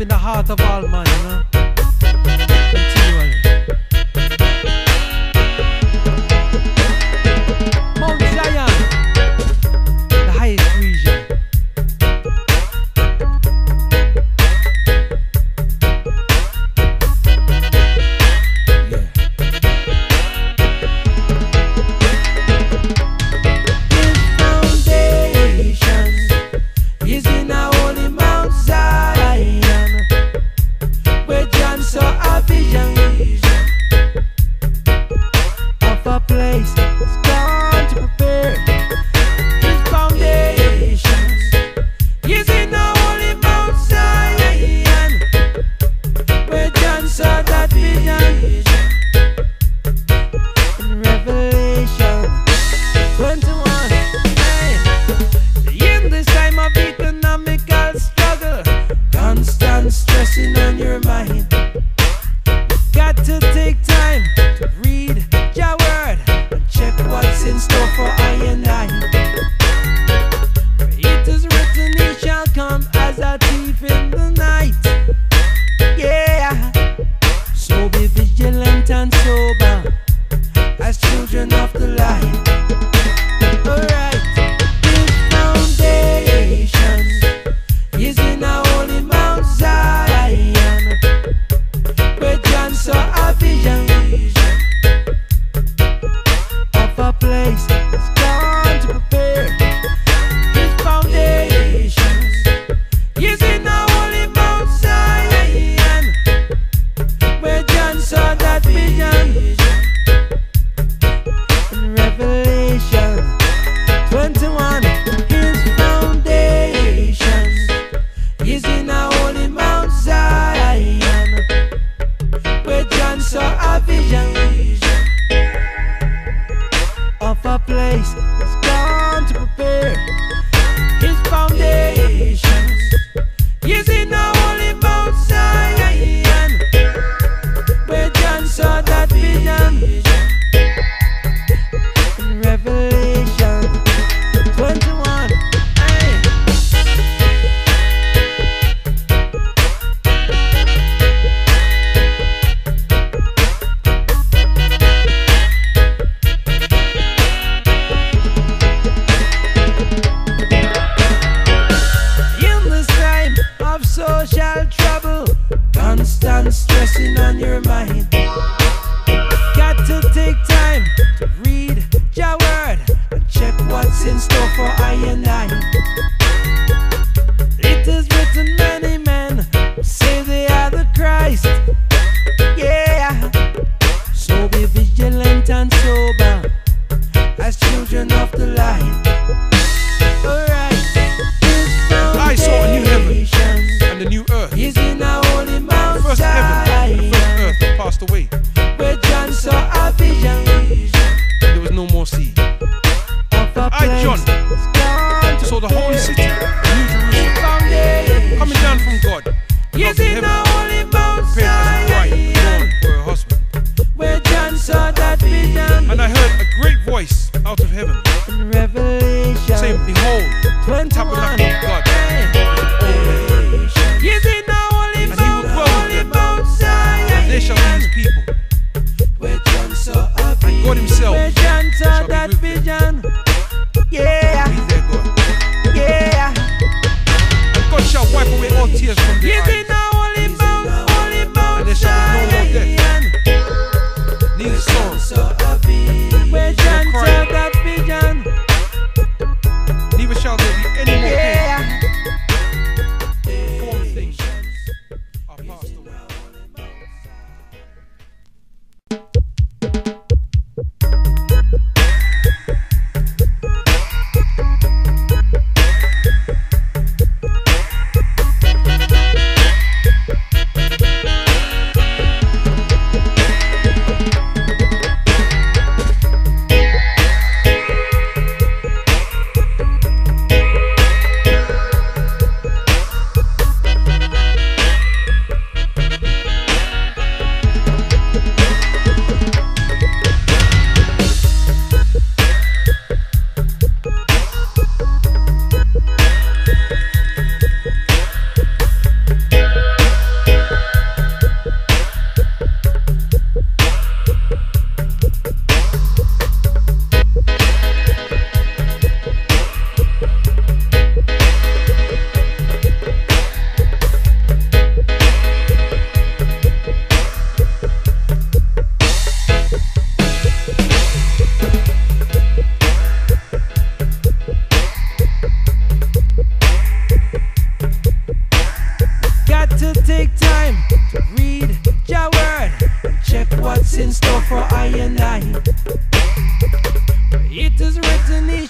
in the heart of all man, you know. Continually. Mount Zion, the highest region.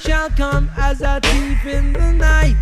shall come as a thief in the night.